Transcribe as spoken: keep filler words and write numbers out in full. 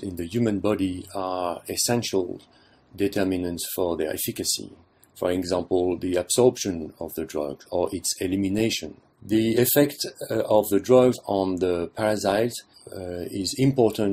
in the human body are essential determinants for their efficacy. For example, the absorption of the drug or its elimination. The effect uh, of the drugs on the parasite uh, is important